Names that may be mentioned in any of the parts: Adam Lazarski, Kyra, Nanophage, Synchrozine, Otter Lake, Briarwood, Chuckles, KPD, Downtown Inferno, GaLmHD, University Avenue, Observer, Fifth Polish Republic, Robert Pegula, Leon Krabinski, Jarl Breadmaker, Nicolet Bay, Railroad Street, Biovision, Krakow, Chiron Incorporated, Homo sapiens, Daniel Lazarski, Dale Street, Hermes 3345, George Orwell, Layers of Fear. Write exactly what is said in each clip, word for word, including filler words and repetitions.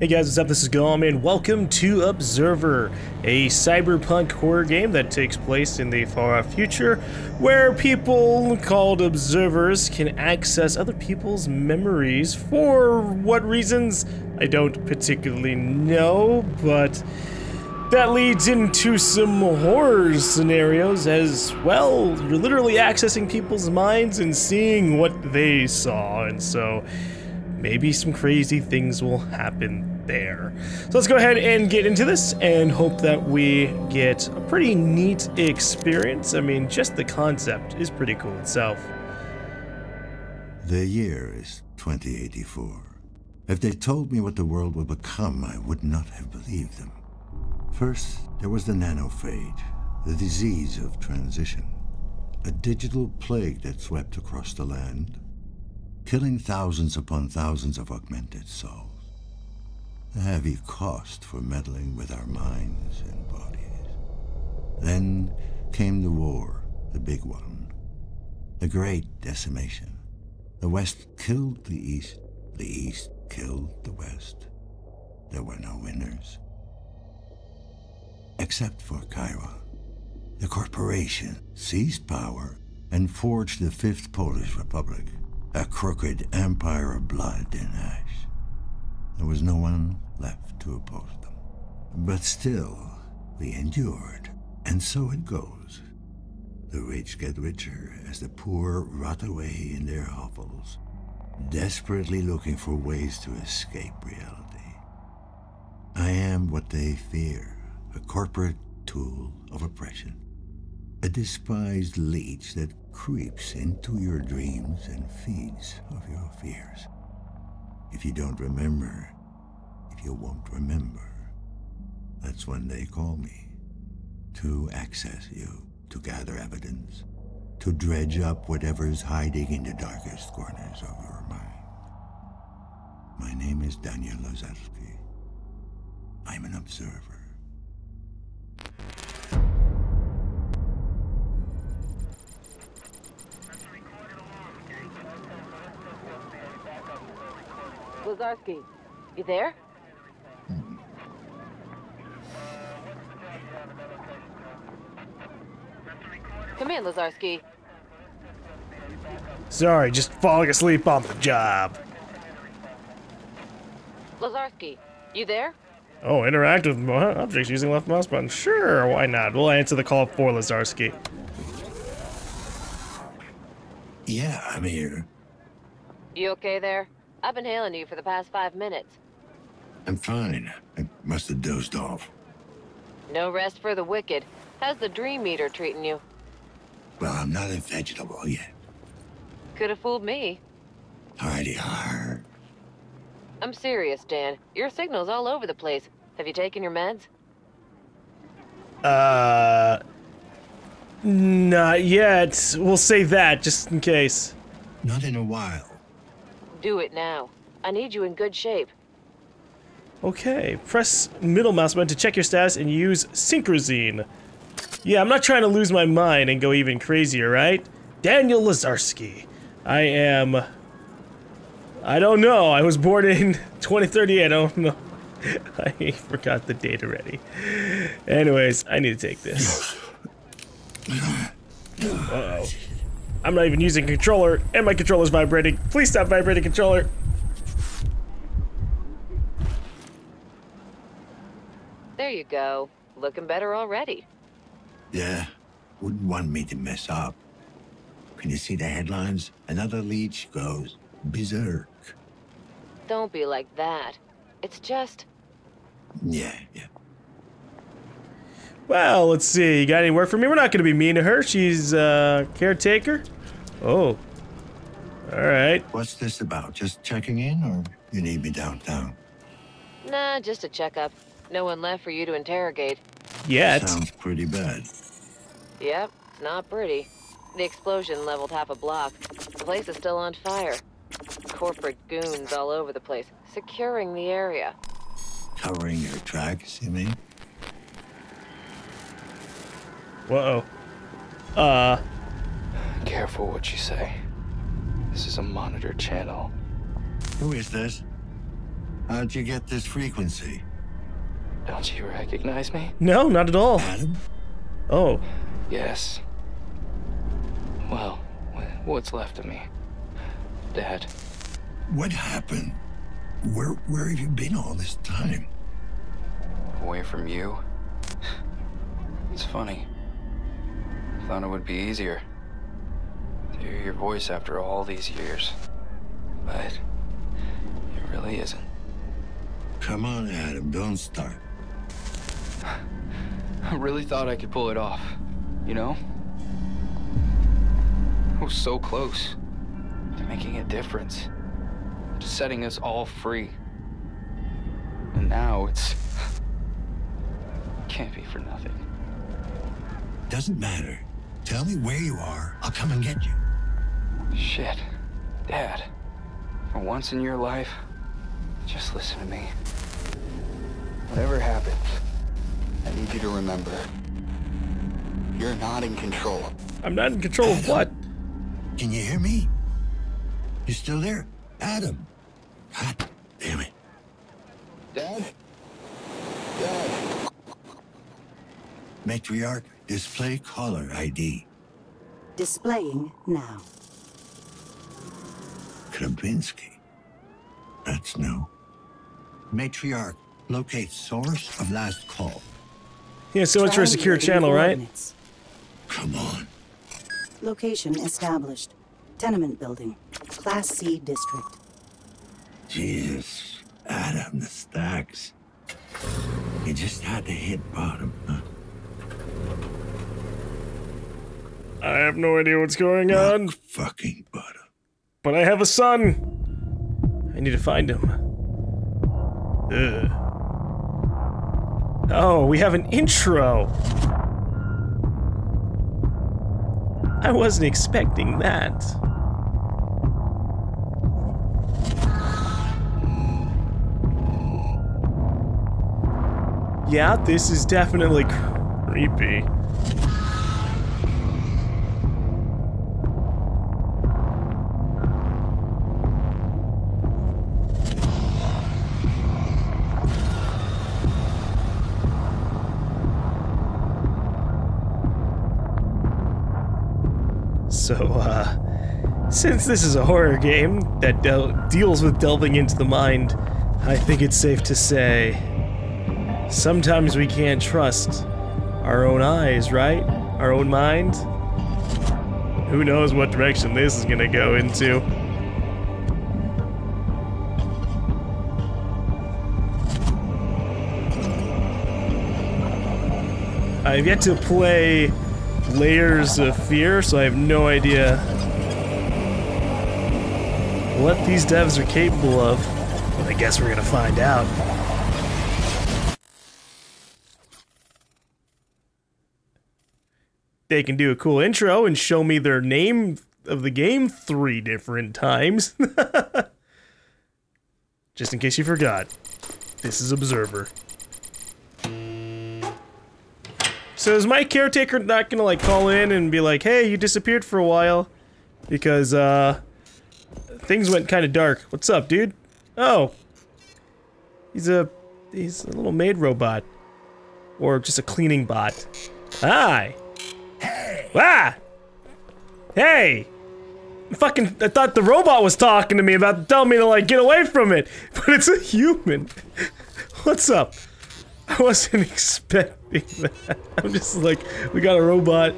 Hey guys, what's up? This is GaLm, and welcome to Observer, a cyberpunk horror game that takes place in the far future, where people called observers can access other people's memories for what reasons I don't particularly know, but that leads into some horror scenarios as well. You're literally accessing people's minds and seeing what they saw, and so maybe some crazy things will happen there. So let's go ahead and get into this and hope that we get a pretty neat experience. I mean, just the concept is pretty cool itself. The year is twenty eighty-four. If they told me what the world would become, I would not have believed them. First, there was the nanophage, the disease of transition, a digital plague that swept across the land, killing thousands upon thousands of augmented souls. A heavy cost for meddling with our minds and bodies. Then came the war, the big one, the great decimation. The West killed the East, the East killed the West. There were no winners. Except for Kyra. The corporation seized power and forged the Fifth Polish Republic, a crooked empire of blood and ash. There was no one left to oppose them. But still, we endured, and so it goes. The rich get richer as the poor rot away in their hovels, desperately looking for ways to escape reality. I am what they fear, a corporate tool of oppression, a despised leech that creeps into your dreams and feeds of your fears. If you don't remember, if you won't remember, that's when they call me. To access you, to gather evidence, to dredge up whatever's hiding in the darkest corners of your mind. My name is Daniel Lazarski. I'm an observer. Lazarski, you there? Mm. Come in, Lazarski. Sorry, just falling asleep on the job. Lazarski, you there? Oh, interact with objects using left mouse button. Sure, why not? We'll answer the call for Lazarski. Yeah, I'm here. You okay there? I've been hailing you for the past five minutes. I'm fine. I must have dozed off. No rest for the wicked. How's the dream eater treating you? Well, I'm not a vegetable yet. Could have fooled me. Alrighty, hard. I'm serious, Dan. Your signal's all over the place. Have you taken your meds? Uh... Not yet. We'll save that, just in case. Not in a while. Do it now. I need you in good shape. Okay, press middle mouse button to check your status and use Synchrozine. Yeah, I'm not trying to lose my mind and go even crazier, right? Daniel Lazarski. I am... I don't know. I was born in twenty thirty. I don't know. I forgot the date already. Anyways, I need to take this. Uh-oh. I'm not even using a controller, and my controller's vibrating. Please stop vibrating, controller. There you go. Looking better already. Yeah. Wouldn't want me to mess up. Can you see the headlines? Another leech goes berserk. Don't be like that. It's just... Yeah, yeah. Well, let's see. You got any work for me? We're not gonna be mean to her. She's uh caretaker. Oh. Alright. What's this about? Just checking in, or you need me downtown? Nah, just a checkup. No one left for you to interrogate. Yeah. Sounds pretty bad. Yep, it's not pretty. The explosion leveled half a block. The place is still on fire. Corporate goons all over the place, securing the area. Covering your tracks, you mean? Whoa. Uh. Careful what you say. This is a monitor channel. Who is this? How'd you get this frequency? Don't you recognize me? No, not at all. Adam? Oh. Yes. Well, what's left of me. Dad. What happened? Where, where have you been all this time? Away from you? It's funny. Thought it would be easier to hear your voice after all these years. But it really isn't. Come on, Adam, don't start. I really thought I could pull it off, you know? I was so close to making a difference, to setting us all free. And now it's... Can't be for nothing. Doesn't matter. Tell me where you are. I'll come and get you. Shit. Dad. For once in your life, just listen to me. Whatever happens, I need you to remember. You're not in control. I'm not in control of what? Can you hear me? You still there? Adam. God damn it. Dad? Dad. Matriarch, display caller I D. Displaying now. Krabinski. That's new. Matriarch, locate source of last call. Yeah, so much for a secure channel, right? Minutes. Come on. Location established. Tenement building. Class C district. Jesus. Adam, the stacks. You just had to hit bottom, huh? I have no idea what's going Rock on. Fucking bottom. But I have a son! I need to find him. Ugh. Oh, we have an intro! I wasn't expecting that. Yeah, this is definitely creepy. So, uh, since this is a horror game that de deals with delving into the mind, I think it's safe to say sometimes we can't trust our own eyes, right? Our own mind? Who knows what direction this is gonna go into? I've yet to play Layers of Fear, so I have no idea what these devs are capable of, but I guess we're gonna find out. They can do a cool intro and show me their name of the game three different times. Just in case you forgot, this is Observer. So is my caretaker not gonna like call in and be like, hey, you disappeared for a while? Because, uh, things went kinda dark. What's up, dude? Oh. He's a, he's a little maid robot. Or just a cleaning bot. Hi. Hey. Ah. Hey. Fucking, I thought the robot was talking to me about telling me to like get away from it. But it's a human. What's up? I wasn't expecting that. I'm just like, we got a robot.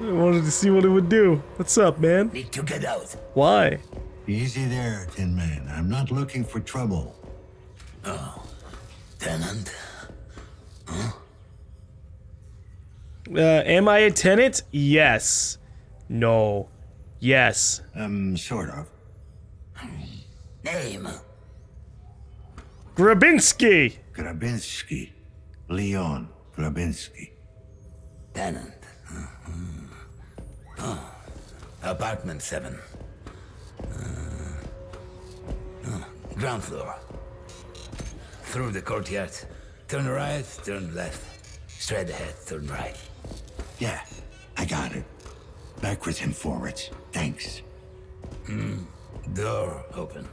I wanted to see what it would do. What's up, man? Need to get out. Why? Easy there, Tin Man. I'm not looking for trouble. Oh, tenant? Huh? Uh, am I a tenant? Yes. No. Yes. Um, sort of. Name? Krabinski. Krabinski. Leon Krabinski. Tenant. Mm-hmm. Oh. Apartment seven. Uh, oh. Ground floor. Through the courtyard. Turn right, turn left. Straight ahead, turn right. Yeah, I got it. Backwards and forwards. Thanks. Mm. Door open.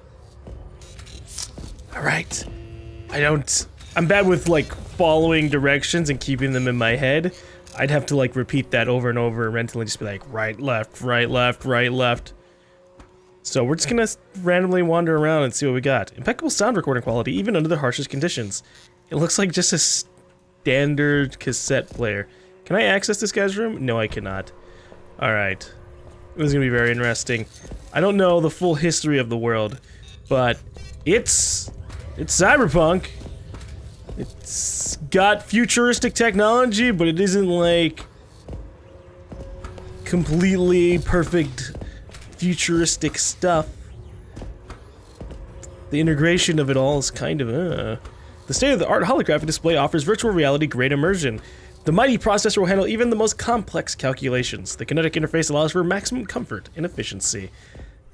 All right. I don't... I'm bad with, like, following directions and keeping them in my head. I'd have to, like, repeat that over and over mentally, just be like, right, left, right, left, right, left. So we're just gonna randomly wander around and see what we got. Impeccable sound recording quality, even under the harshest conditions. It looks like just a standard cassette player. Can I access this guy's room? No, I cannot. Alright. This is gonna be very interesting. I don't know the full history of the world, but it's... it's cyberpunk. It's got futuristic technology, but it isn't like... completely perfect futuristic stuff. The integration of it all is kind of, uh... The state-of-the-art holographic display offers virtual reality great immersion. The mighty processor will handle even the most complex calculations. The kinetic interface allows for maximum comfort and efficiency.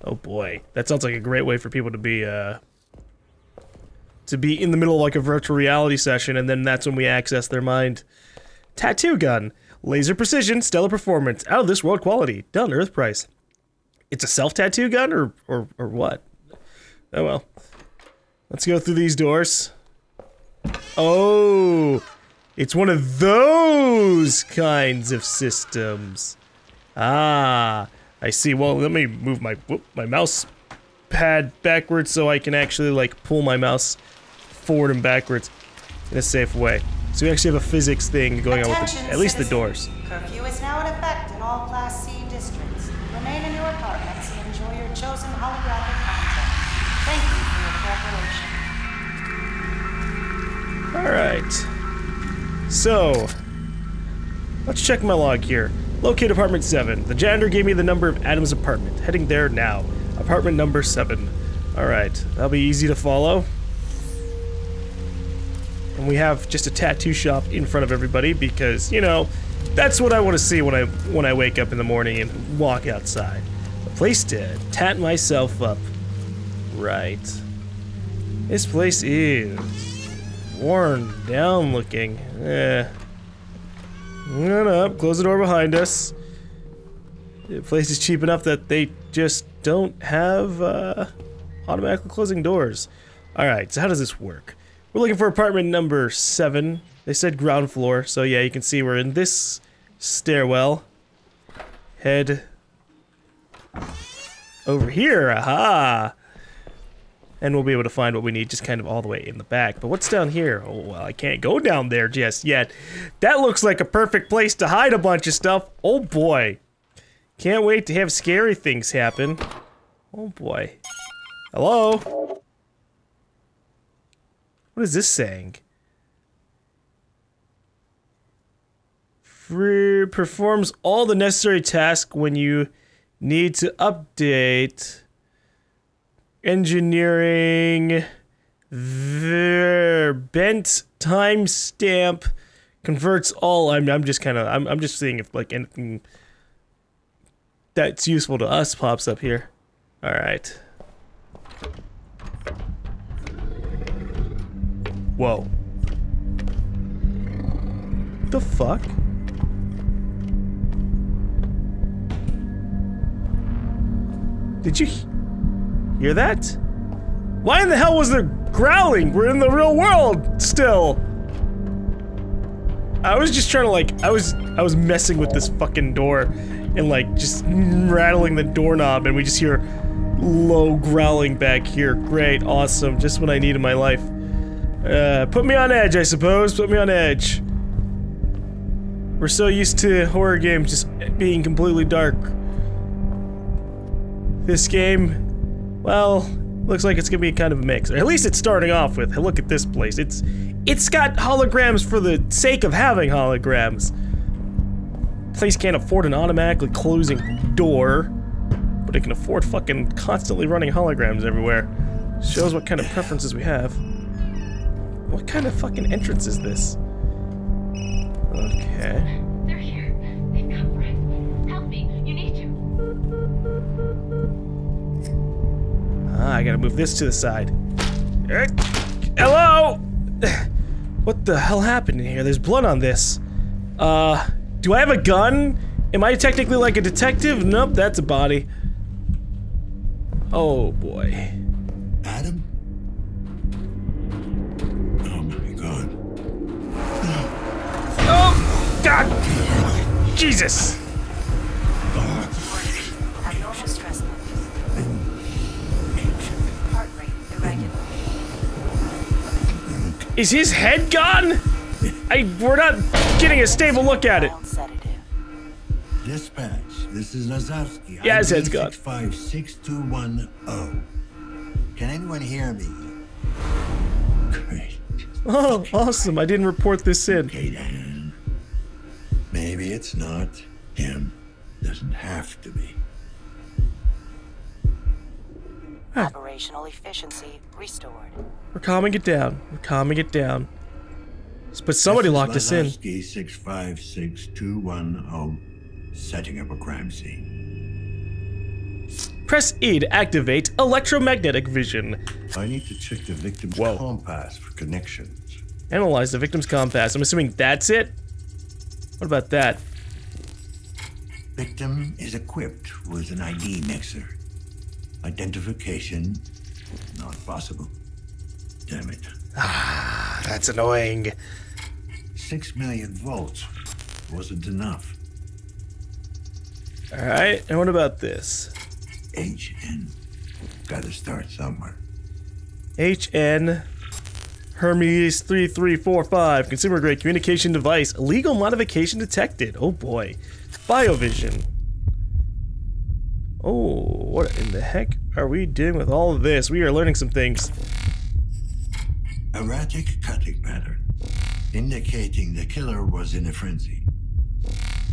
Oh boy, that sounds like a great way for people to be, uh... to be in the middle of like a virtual reality session, and then that's when we access their mind. Tattoo gun. Laser precision, stellar performance, out of this world quality, done earth price. It's a self-tattoo gun, or, or, or what? Oh well. Let's go through these doors. Oh, it's one of those kinds of systems. Ah, I see. Well, let me move my whoop, my mouse pad backwards so I can actually like pull my mouse forward and backwards in a safe way. So we actually have a physics thing going Attention, on with the, at least citizen. The doors. Curfew is now in effect in all Class C districts. Remain in your apartments and enjoy your chosen holographic content. Thank you for your cooperation. Alright. So, let's check my log here. Locate apartment seven. The janitor gave me the number of Adam's apartment. Heading there now. Apartment number seven. Alright, that'll be easy to follow. And we have just a tattoo shop in front of everybody because, you know, that's what I want to see when I when I wake up in the morning and walk outside. A place to tat myself up. Right. This place is... worn down looking. Eh. I'm gonna up, close the door behind us. The place is cheap enough that they just don't have uh, automatically closing doors. Alright, so how does this work? We're looking for apartment number seven. They said ground floor, so yeah, you can see we're in this stairwell. Head over here, aha! And we'll be able to find what we need just kind of all the way in the back. But what's down here? Oh, well, I can't go down there just yet. That looks like a perfect place to hide a bunch of stuff. Oh, boy. Can't wait to have scary things happen. Oh, boy. Hello? What is this saying? Free performs all the necessary tasks when you need to update... engineering, their bent timestamp converts all. I'm I'm just kind of I'm I'm just seeing if like anything that's useful to us pops up here. All right. Whoa. The fuck? Did you? Hear that? Why in the hell was there growling? We're in the real world still. I was just trying to like I was I was messing with this fucking door and like just rattling the doorknob and we just hear low growling back here. Great, awesome, just what I need in my life. Uh, put me on edge, I suppose. Put me on edge. We're so used to horror games just being completely dark. This game well, looks like it's gonna be kind of a mix. Or at least it's starting off with, hey, look at this place. It's it's got holograms for the sake of having holograms. Place can't afford an automatically closing door, but it can afford fucking constantly running holograms everywhere. Shows what kind of preferences we have. What kind of fucking entrance is this? Okay. They're here. They've come for us. Help me. You need to. Ah, I gotta move this to the side. Hello! What the hell happened in here? There's blood on this. Uh, do I have a gun? Am I technically like a detective? Nope, that's a body. Oh boy. Adam? Jesus! Abnormal stress levels. Heart rate irregular. Is his head gone? I we're not getting a stable look at it. Dispatch, this is Lazarski. Yeah, his head's gone. six five six two one zero. Can anyone hear me? Great. Oh, awesome. I didn't report this in. Okay, Dan. Maybe it's not him. Doesn't have to be. Huh. Operational efficiency restored. We're calming it down. We're calming it down. But somebody locked us in. six five six two one zero. Setting up a crime scene. Press E to activate electromagnetic vision. I need to check the victim's Whoa. compass for connections. Analyze the victim's compass. I'm assuming that's it? What about that? Victim is equipped with an I D mixer. Identification not possible. Damn it. Ah, that's annoying. Six million volts wasn't enough. Alright, and what about this? H N. Gotta start somewhere. H N Hermes three three four five. Consumer grade communication device. Illegal modification detected. Oh boy. Biovision. Oh, what in the heck are we doing with all of this? We are learning some things. Erratic cutting pattern, indicating the killer was in a frenzy.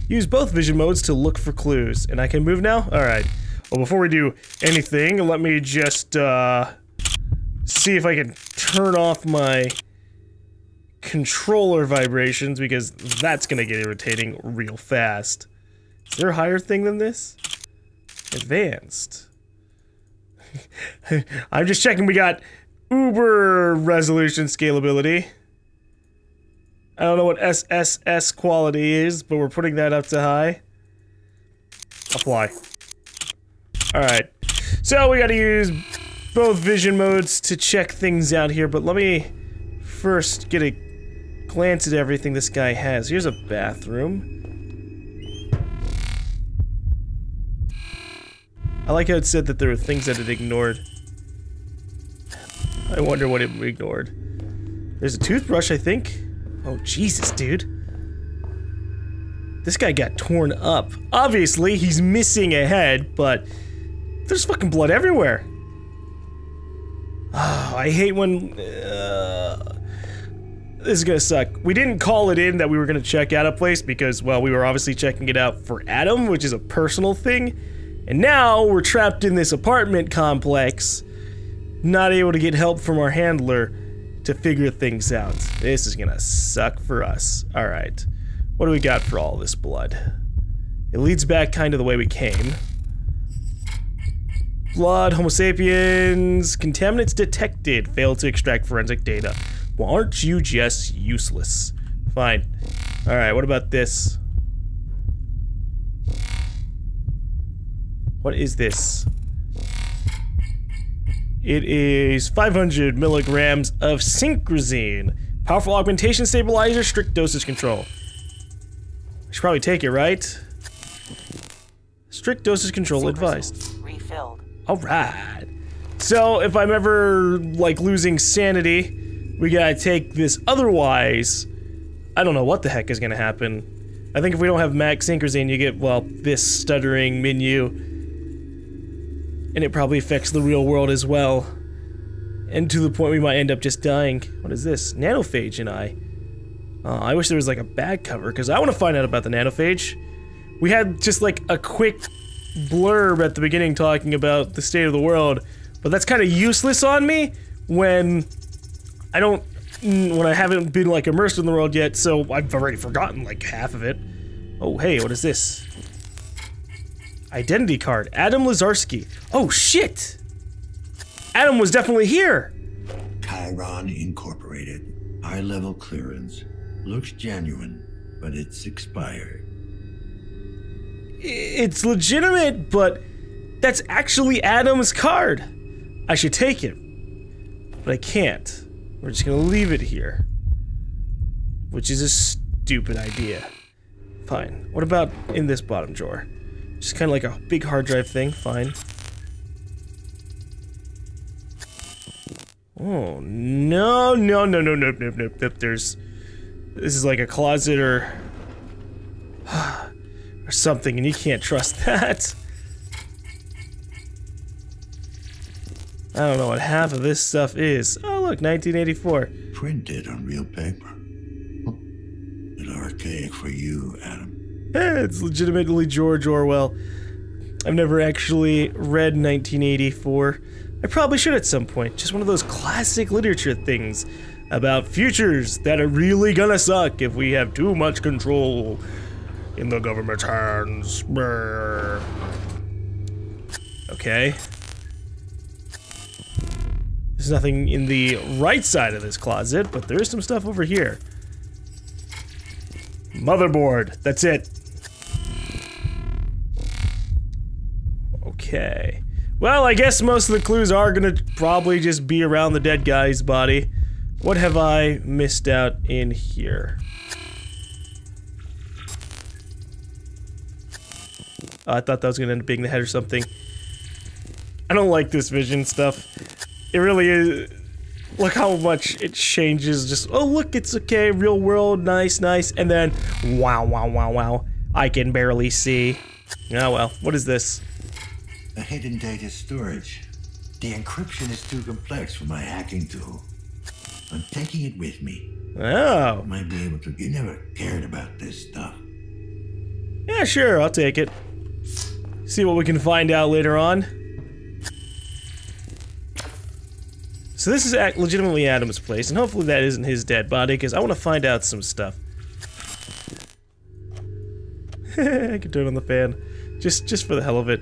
Use both vision modes to look for clues. And I can move now? Alright. Well, before we do anything, let me just, uh... see if I can turn off my controller vibrations, because that's gonna get irritating real fast. Is there a higher thing than this? Advanced. I'm just checking. We got uber resolution scalability. I don't know what S S S quality is, but we're putting that up to high. Apply. Alright. So we gotta use both vision modes to check things out here, but let me first get a glance at everything this guy has. Here's a bathroom. I like how it said that there were things that it ignored. I wonder what it ignored. There's a toothbrush, I think. Oh, Jesus, dude. This guy got torn up. Obviously, he's missing a head, but there's fucking blood everywhere. Oh, I hate when... Uh, this is gonna suck. We didn't call it in that we were gonna check out a place because, well, we were obviously checking it out for Adam, which is a personal thing. And now we're trapped in this apartment complex, not able to get help from our handler to figure things out. This is gonna suck for us. Alright. What do we got for all this blood? It leads back kind of the way we came. Blood, Homo sapiens, contaminants detected, failed to extract forensic data. Well, aren't you just useless? Fine. Alright, what about this? What is this? It is five hundred milligrams of Synchrozine. Powerful augmentation stabilizer, strict dosage control. I should probably take it, right? Strict dosage control advised. Refilled. Alright. So, if I'm ever, like, losing sanity, we gotta take this, otherwise I don't know what the heck is gonna happen. I think if we don't have max Synchrozine, you get, well, this stuttering menu. And it probably affects the real world as well. And to the point we might end up just dying. What is this? Nanophage and I. Uh, I wish there was like a bag cover, because I want to find out about the Nanophage. We had just like a quick blurb at the beginning talking about the state of the world. But that's kind of useless on me when I don't... when I haven't been like immersed in the world yet, so I've already forgotten like half of it. Oh, hey, what is this? Identity card. Adam Lazarski. Oh shit! Adam was definitely here! Chiron Incorporated. High level clearance. Looks genuine, but it's expired. It's legitimate, but that's actually Adam's card. I should take it. But I can't. We're just gonna leave it here. Which is a stupid idea. Fine. What about in this bottom drawer? Just kind of like a big hard drive thing. Fine. Oh, no, no, no, no, nope, nope, nope, nope. There's... This is like a closet or... or something, and you can't trust that. I don't know what half of this stuff is. Oh, look, nineteen eighty-four. Printed on real paper. It's archaic for you, Adam. Yeah, it's legitimately George Orwell. I've never actually read nineteen eighty-four. I probably should at some point. Just one of those classic literature things about futures that are really gonna suck if we have too much control in the government's hands. Brr. Okay. There's nothing in the right side of this closet, but there is some stuff over here. Motherboard, that's it. Okay. Well, I guess most of the clues are gonna probably just be around the dead guy's body. What have I missed out in here? Oh, I thought that was gonna end up being the head or something. I don't like this vision stuff. It really is. Look how much it changes. Just, oh look, it's okay, real world, nice, nice, and then, wow, wow, wow, wow. I can barely see. Oh well, what is this? A hidden data storage. The encryption is too complex for my hacking tool. I'm taking it with me. Oh. I might be able to. You never cared about this stuff. Yeah, sure, I'll take it. See what we can find out later on. So this is legitimately Adam's place, and hopefully that isn't his dead body, because I want to find out some stuff. I can turn on the fan. Just, just for the hell of it.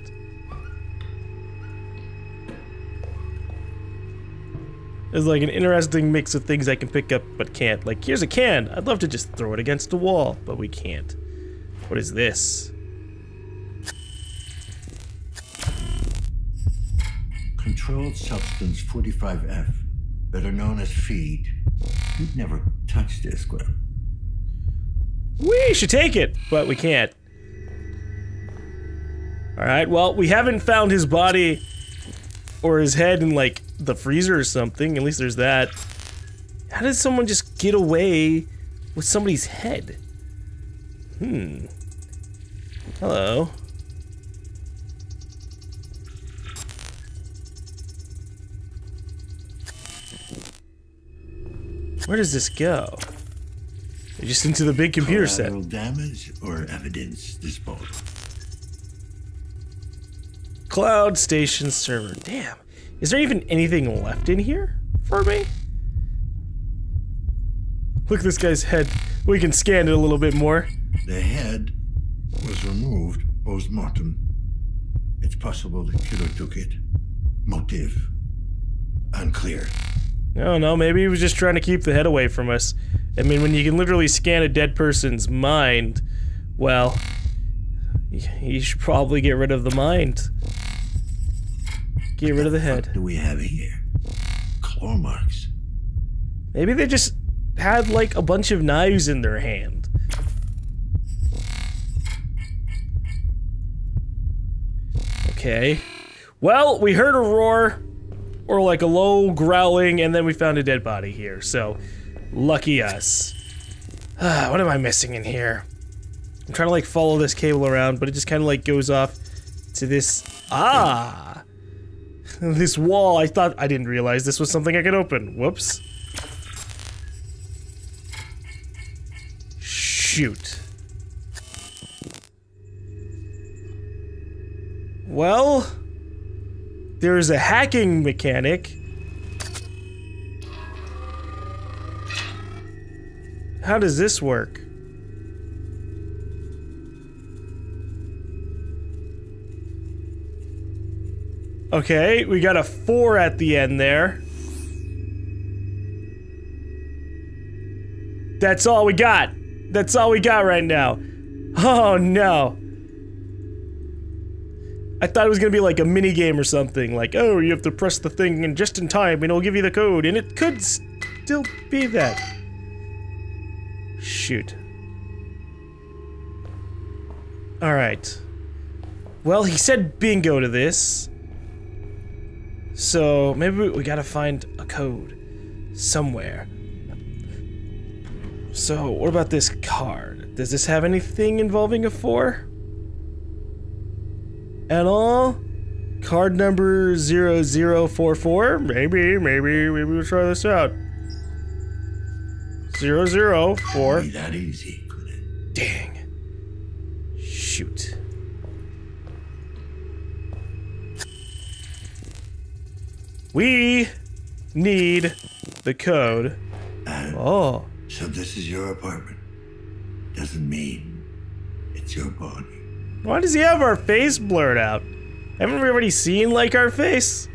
There's like an interesting mix of things I can pick up, but can't. Like, here's a can! I'd love to just throw it against the wall, but we can't. What is this? Controlled Substance forty-five F, better known as feed. You've never touched this, Gwen. We should take it, but we can't. Alright, well, we haven't found his body or his head in, like, the freezer or something. At least there's that. How did someone just get away with somebody's head? Hmm. Hello. Where does this go? Just into the big computer set. Damage or evidence disposal. Cloud station server. Damn. Is there even anything left in here for me? Look at this guy's head. We can scan it a little bit more. The head was removed post-mortem. It's possible the killer took it. Motive unclear. I don't know, maybe he was just trying to keep the head away from us. I mean, when you can literally scan a dead person's mind, well, you should probably get rid of the mind. Get rid of the head. What do we have here? Claw marks. Maybe they just had like a bunch of knives in their hand. Okay. Well, we heard a roar, or like a low growling, and then we found a dead body here, so lucky us. Ah, what am I missing in here? I'm trying to like follow this cable around, but it just kind of like goes off to this. Ah! This wall, I thought- I didn't realize this was something I could open. Whoops. Shoot. Well... there's a hacking mechanic. How does this work? Okay, we got a four at the end there. That's all we got. That's all we got right now. Oh no. I thought it was gonna be like a mini game or something. Like, oh, you have to press the thing and just in time and it'll give you the code, and it could still be that. Shoot. Alright. Well, he said bingo to this. So, maybe we, we gotta find a code somewhere. So, what about this card? Does this have anything involving a four? At all? Card number zero zero four four? Maybe, maybe, maybe we'll try this out. zero zero four. That easy, could it? Dang. Shoot. We need the code. Adam, oh. So this is your apartment. Doesn't mean it's your body. Why does he have our face blurred out? Haven't we already seen, like, our face?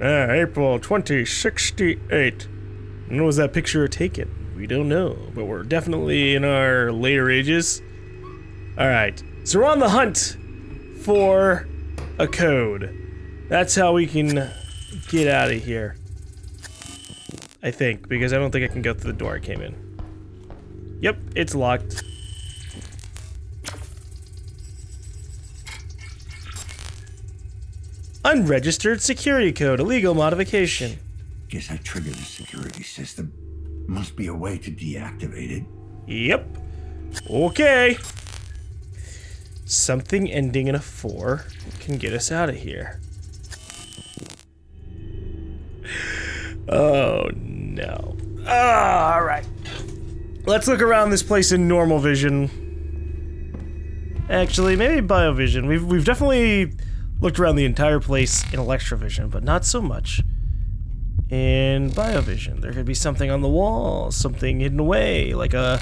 Uh, April twenty sixty-eight. When was that picture taken? We don't know, but we're definitely in our later ages. Alright, so we're on the hunt for a code. That's how we can get out of here. I think, because I don't think I can go through the door I came in. Yep, it's locked. Unregistered security code, illegal modification. Guess I triggered the security system. Must be a way to deactivate it. Yep. Okay. Something ending in a four can get us out of here. Oh no. Oh, alright. Let's look around this place in normal vision. Actually, maybe biovision. We've we've definitely looked around the entire place in electrovision, but not so much in biovision. There could be something on the wall, something hidden away, like a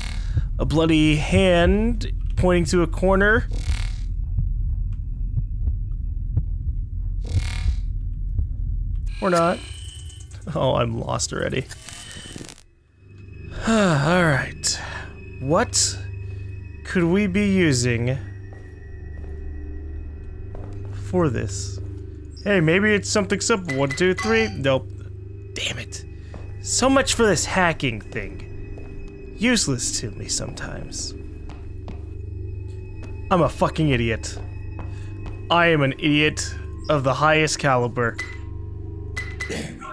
a bloody hand pointing to a corner. Or not. Oh, I'm lost already. Alright. What could we be using for this? Hey, maybe it's something simple. One, two, three. Nope. Damn it. So much for this hacking thing. Useless to me sometimes. I'm a fucking idiot. I am an idiot of the highest caliber.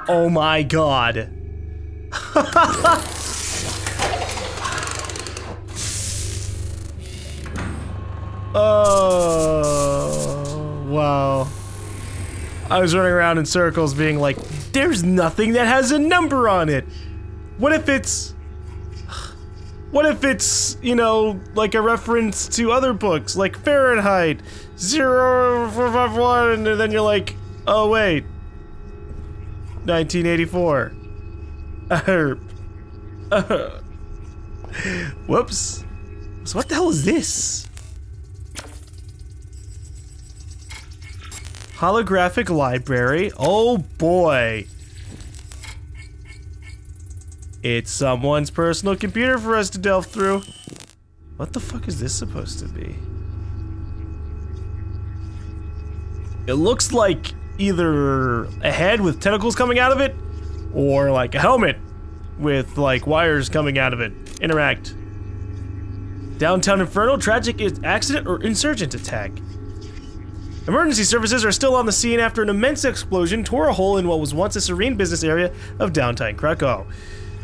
Oh my god. Oh, wow. I was running around in circles being like, there's nothing that has a number on it. What if it's... What if it's, you know, like a reference to other books, like Fahrenheit, zero four five one, and then you're like, oh wait. nineteen eighty-four. Uh, uh, whoops. So what the hell is this? Holographic library. Oh boy. It's someone's personal computer for us to delve through. What the fuck is this supposed to be? It looks like either a head with tentacles coming out of it, or like a helmet with like wires coming out of it. Interact. Downtown Inferno, tragic accident or insurgent attack. Emergency services are still on the scene after an immense explosion tore a hole in what was once a serene business area of downtown Krakow.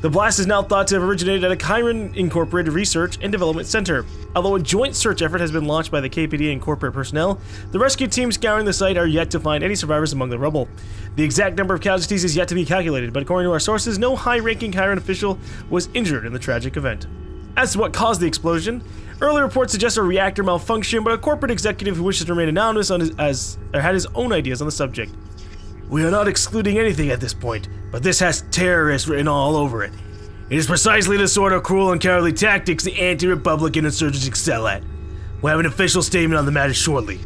The blast is now thought to have originated at a Chiron Incorporated Research and Development Center. Although a joint search effort has been launched by the K P D and corporate personnel, the rescue team scouring the site are yet to find any survivors among the rubble. The exact number of casualties is yet to be calculated, but according to our sources, no high-ranking Chiron official was injured in the tragic event. As to what caused the explosion, early reports suggest a reactor malfunction, but a corporate executive who wishes to remain anonymous on his, as, or had his own ideas on the subject. We are not excluding anything at this point, but this has terrorists written all over it. It is precisely the sort of cruel and cowardly tactics the anti-Republican insurgents excel at. We'll have an official statement on the matter shortly.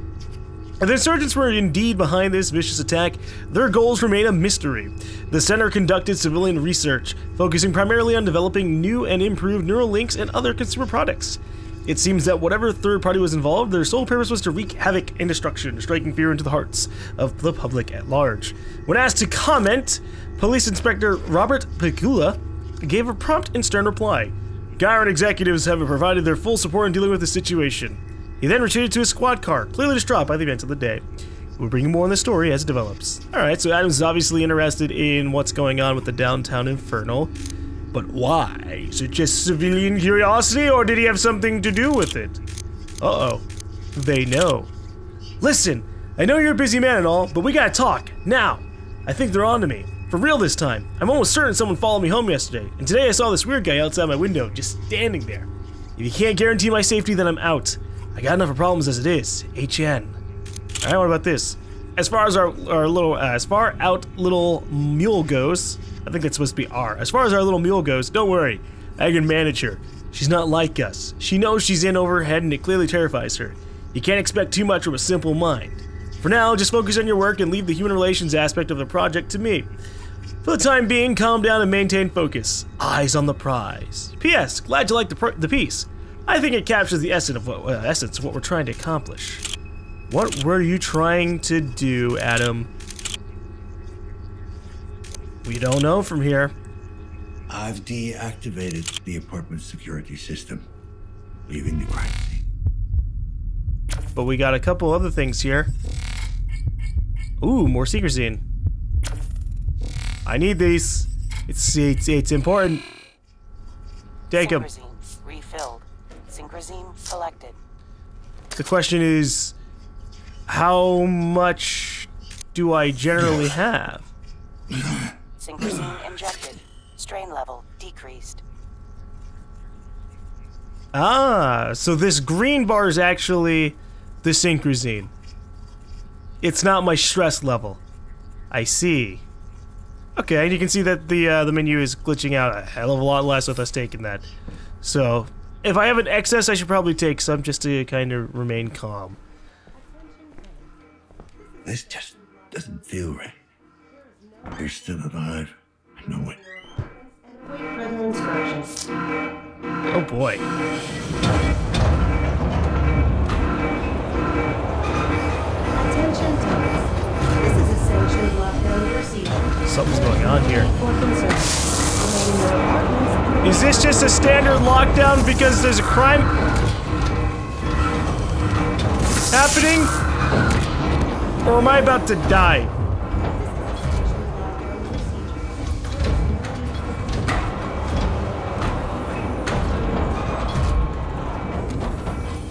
If the insurgents were indeed behind this vicious attack, their goals remain a mystery. The center conducted civilian research, focusing primarily on developing new and improved neural links and other consumer products. It seems that whatever third party was involved, their sole purpose was to wreak havoc and destruction, striking fear into the hearts of the public at large. When asked to comment, Police Inspector Robert Pegula gave a prompt and stern reply. Chiron executives have provided their full support in dealing with the situation. He then retreated to his squad car, clearly distraught by the events of the day. We'll bring you more on the story as it develops. Alright, so Adam's obviously interested in what's going on with the Downtown Inferno. But why? Is it just civilian curiosity, or did he have something to do with it? Uh-oh. They know. Listen, I know you're a busy man and all, but we gotta talk, now. I think they're on to me. For real this time. I'm almost certain someone followed me home yesterday, and today I saw this weird guy outside my window, just standing there. If you can't guarantee my safety, then I'm out. I got enough of problems as it is. H N. Alright, what about this? As far as our, our little, uh, as far out little mule goes, I think that's supposed to be R. As far as our little mule goes, don't worry. I can manage her. She's not like us. She knows she's in over her head and it clearly terrifies her. You can't expect too much from a simple mind. For now, just focus on your work and leave the human relations aspect of the project to me. For the time being, calm down and maintain focus. Eyes on the prize. P S. Glad you liked the, pr the piece. I think it captures the essence of what, uh, essence of what we're trying to accomplish. What were you trying to do, Adam? We don't know from here. I've deactivated the apartment security system, leaving the crime scene. But we got a couple other things here. Ooh, more Synchrozine. I need these. It's it's it's important. Take them. Synchrozine refilled. Synchrozine collected. The question is, how much do I generally have? Synchrozine injected. Strain level decreased. Ah, so this green bar is actually the Synchrozine. It's not my stress level. I see. Okay, and you can see that the uh, the menu is glitching out a hell of a lot less with us taking that. So, if I have an excess, I should probably take some just to kind of remain calm. This just doesn't feel right. You're still alive. I know it. Oh boy. Attention tourists. This is a sanctioned lockdown procedure. Something's going on here. Is this just a standard lockdown because there's a crime happening? Or am I about to die?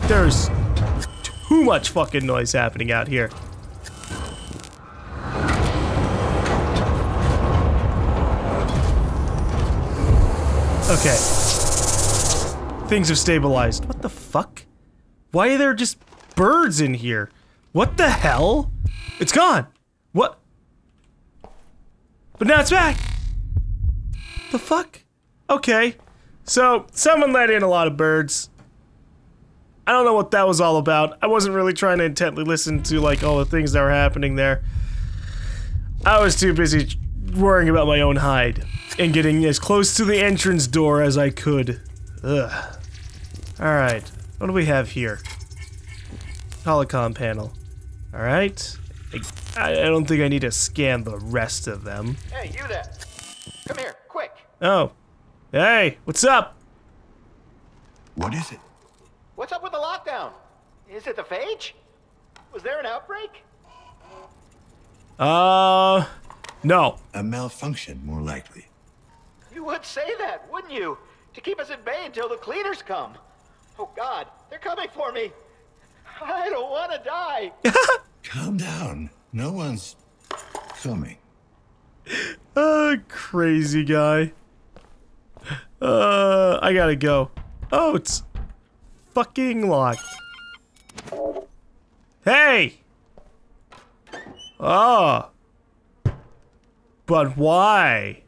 There's too much fucking noise happening out here. Okay. Things have stabilized. What the fuck? Why are there just birds in here? What the hell? It's gone! What? But now it's back! The fuck? Okay. So, someone let in a lot of birds. I don't know what that was all about. I wasn't really trying to intently listen to, like, all the things that were happening there. I was too busy worrying about my own hide and getting as close to the entrance door as I could. Ugh. Alright. What do we have here? Telecom panel. Alright. I, I don't think I need to scan the rest of them. Hey, you there! Come here, quick! Oh. Hey, what's up? What is it? What's up with the lockdown? Is it the phage? Was there an outbreak? Uh... No. A malfunction, more likely. You would say that, wouldn't you? To keep us at bay until the cleaners come. Oh god, they're coming for me! I don't want to die! Calm down. No one's coming. Uh, crazy guy. Uh, I gotta go. Oh, it's fucking locked. Hey! Oh. But why?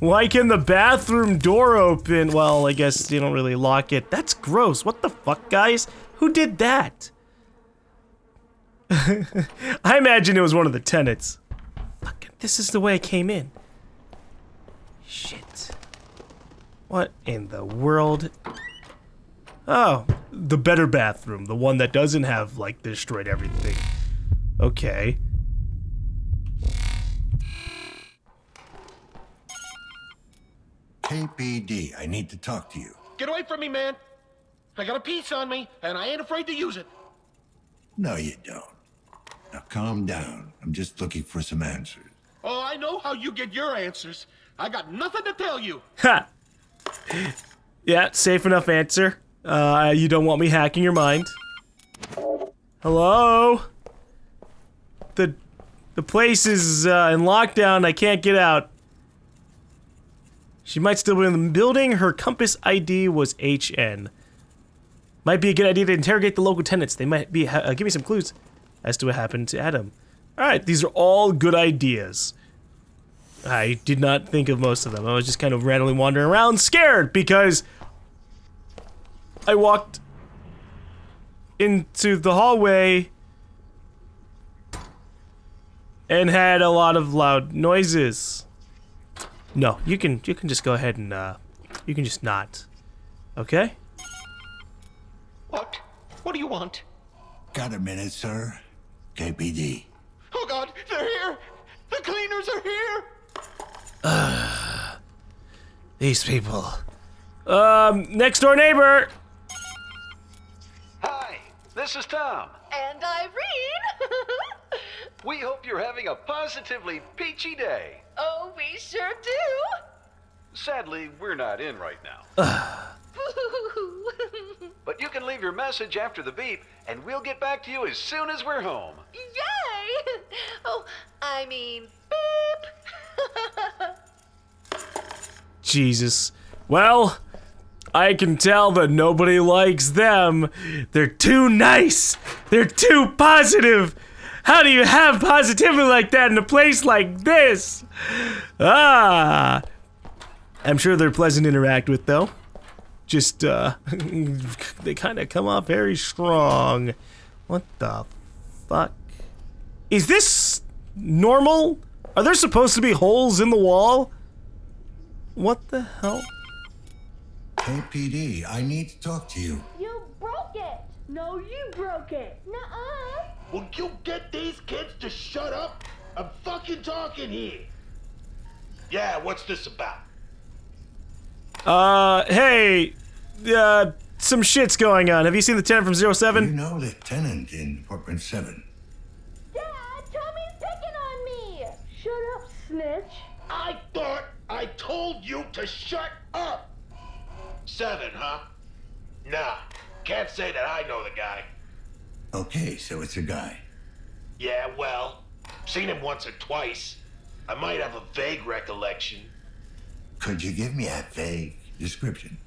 Why can the bathroom door open? Well, I guess you don't really lock it. That's gross. What the fuck, guys? Who did that? I imagine it was one of the tenants. Fuck, this is the way I came in. Shit. What in the world? Oh, the better bathroom. The one that doesn't have, like, destroyed everything. Okay. K P D, I need to talk to you. Get away from me, man! I got a piece on me, and I ain't afraid to use it. No, you don't. Now calm down. I'm just looking for some answers. Oh, I know how you get your answers. I got nothing to tell you. Ha! Yeah, safe enough answer. Uh, you don't want me hacking your mind. Hello? The, the place is uh, in lockdown. I can't get out. She might still be in the building. Her compass I D was H N. Might be a good idea to interrogate the local tenants. They might be ha uh, give me some clues as to what happened to Adam. All right, these are all good ideas. I did not think of most of them. I was just kind of randomly wandering around, scared because I walked into the hallway and had a lot of loud noises. No, you can you can just go ahead and uh, you can just not. Okay. What? What do you want? Got a minute, sir? K P D. Oh God, they're here! The cleaners are here! Uh, these people. Um, next door neighbor! Hi, this is Tom. And Irene! We hope you're having a positively peachy day. Oh, we sure do! Sadly, we're not in right now. But you can leave your message after the beep, and we'll get back to you as soon as we're home. Yay! Oh, I mean, beep! Jesus. Well, I can tell that nobody likes them. They're too nice! They're too positive! How do you have positivity like that in a place like this? Ah! I'm sure they're pleasant to interact with, though. Just, uh, they kind of come off very strong. What the fuck? Is this normal? Are there supposed to be holes in the wall? What the hell? K P D, I need to talk to you. You broke it! No, you broke it! Nuh-uh! Will you get these kids to shut up? I'm fucking talking here! Yeah, what's this about? Uh, hey, uh, some shit's going on. Have you seen the tenant from zero seven? You know the tenant in apartment seven. Dad, Tommy's picking on me! Shut up, snitch. I thought I told you to shut up! Seven, huh? Nah, can't say that I know the guy. Okay, so it's a guy. Yeah, well, seen him once or twice. I might have a vague recollection. Could you give me a vague description?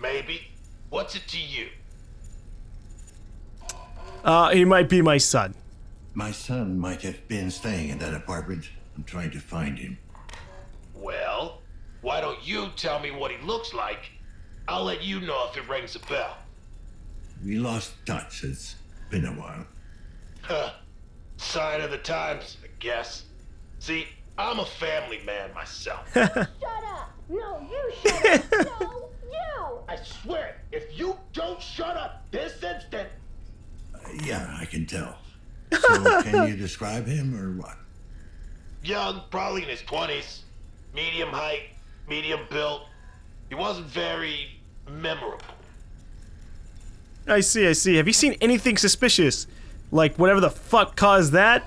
Maybe. What's it to you? Uh, he might be my son. My son might have been staying in that apartment. I'm trying to find him. Well, why don't you tell me what he looks like? I'll let you know if it rings a bell. We lost touch. It's been a while. Huh. Sign of the times, I guess. See, I'm a family man myself. Shut up! No, you shut up! No, you! I swear, if you don't shut up this instant... Uh, yeah, I can tell. So, can you describe him or what? Young, probably in his twenties. Medium height, medium built. He wasn't very memorable. I see, I see. Have you seen anything suspicious? Like, whatever the fuck caused that?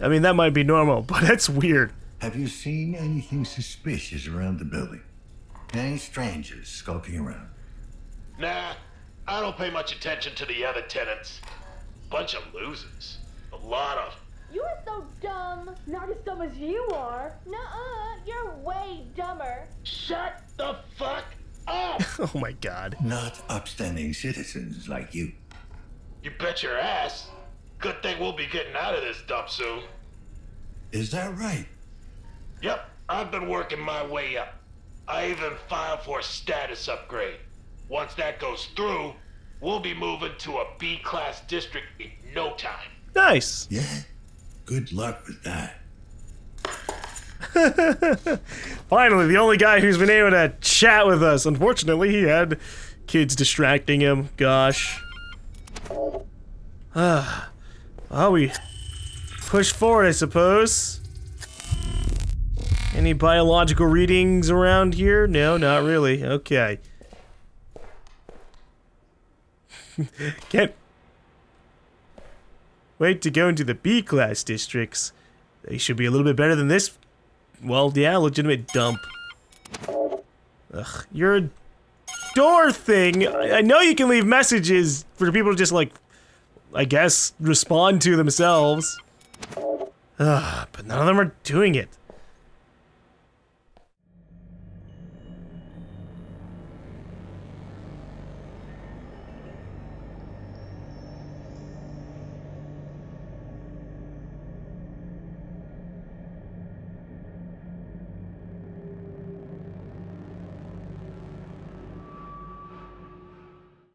I mean, that might be normal, but that's weird. Have you seen anything suspicious around the building? Any strangers skulking around? Nah, I don't pay much attention to the other tenants. Bunch of losers. A lot of... You're so dumb. Not as dumb as you are. Nuh-uh, you're way dumber. Shut the fuck up! Oh my God. Not upstanding citizens like you. You bet your ass. Good thing we'll be getting out of this dump soon. Is that right? Yep, I've been working my way up. I even filed for a status upgrade. Once that goes through, we'll be moving to a B class district in no time. Nice. Yeah, good luck with that. Finally, the only guy who's been able to chat with us. Unfortunately, he had kids distracting him. Gosh. Ah. Well, we push forward, I suppose. Any biological readings around here? No, not really. Okay. Can't wait to go into the B-class districts. They should be a little bit better than this. Well, yeah, legitimate dump. Ugh, you're a door thing. I know you can leave messages for people to just, like, I guess, respond to themselves. Ugh, but none of them are doing it.